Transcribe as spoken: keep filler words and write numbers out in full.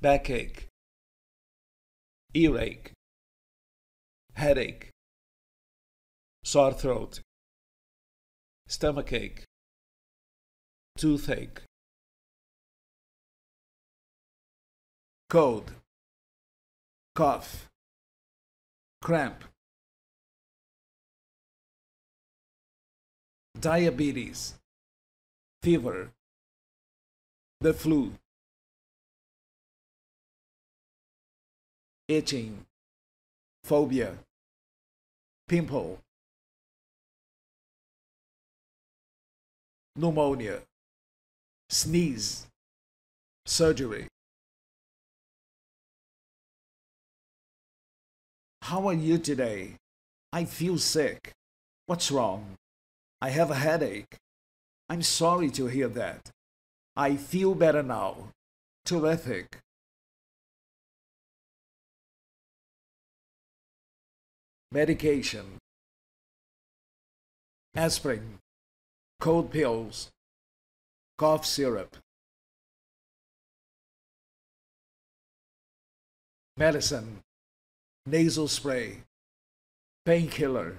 backache, earache, headache, sore throat, stomachache, toothache. Cold, cough, cramp. Diabetes, fever, the flu. Itching, phobia, pimple. Pneumonia, sneeze, surgery. How are you today? I feel sick. What's wrong? I have a headache. I'm sorry to hear that. I feel better now. Terrific. Medication. Aspirin, cold pills, cough syrup. Medicine. Nasal spray, painkiller.